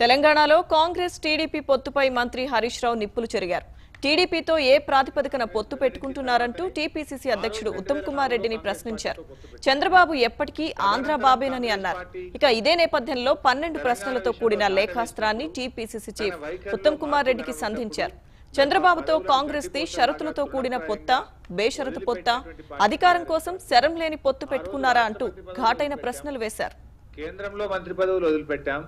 తెలంగాణలో కాంగ్రెస్ టీడీపీ పొత్తుపై మంత్రి హరీష్ రావు నిప్పులుచెరిగారు. టీడీపీతో ఏ ప్రాతిపదికన పొత్తు పెట్టుకుంటున్నారంటూ టీపీసీసీ అధ్యక్షుడు ఉత్తమ్ కుమార్ రెడ్డిని ప్రశ్నించారు. చంద్రబాబు ఎప్పటికీ ఆంధ్ర బాబేన్ అని అన్నారు. ఇక ఇదే నేపథ్యంలో 12 ప్రశ్నలతో కూడిన లేఖాస్త్రాన్ని టీపీసీసీ చీఫ్ ఉత్తమ్ కుమార్ రెడ్డికి సంధించారు. చంద్రబాబుతో కాంగ్రెస్ ది షరతులతో కూడిన పొత్తా, బేషరతు పొత్తా, అధికారం కోసం శరం లేని పొత్తు పెట్టుకున్నారా అంటూ ఘాటైన ప్రశ్నలు వేశారు. కేంద్రంలో మంత్రి పదవులు వదిలిపెట్టాం.